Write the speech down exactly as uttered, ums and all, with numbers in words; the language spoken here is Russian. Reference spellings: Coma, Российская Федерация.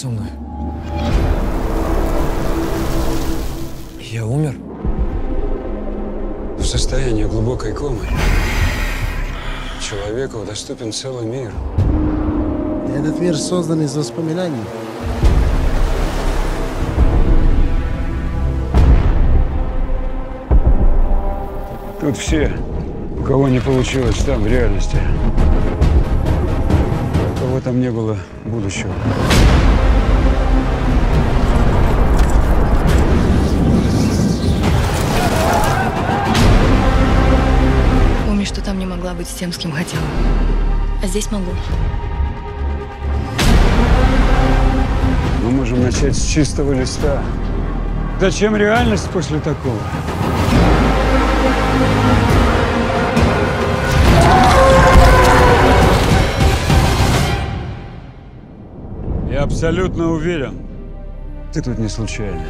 со мной? Я умер? В состоянии глубокой комы человеку доступен целый мир. Этот мир создан из воспоминаний. Тут все, у кого не получилось там, в реальности, у кого там не было будущего. Помню, что там не могла быть с тем, с кем хотела, а здесь могу. Мы можем начать с чистого листа. Зачем реальность после такого? Я абсолютно уверен, ты тут не случайно.